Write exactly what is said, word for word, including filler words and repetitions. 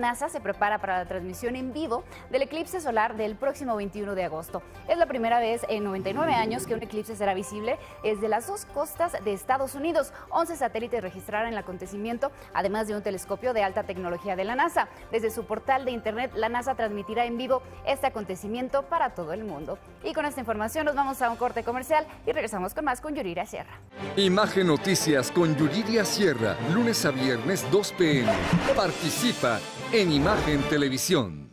NASA se prepara para la transmisión en vivo del eclipse solar del próximo veintiuno de agosto. Es la primera vez en noventa y nueve años que un eclipse será visible desde las dos costas de Estados Unidos. once satélites registrarán el acontecimiento, además de un telescopio de alta tecnología de la NASA. Desde su portal de internet, la NASA transmitirá en vivo este acontecimiento para todo el mundo. Y con esta información nos vamos a un corte comercial y regresamos con más con Yuriria Sierra. Imagen Noticias con Yuriria Sierra, lunes a viernes dos p m Participa en Imagen Televisión.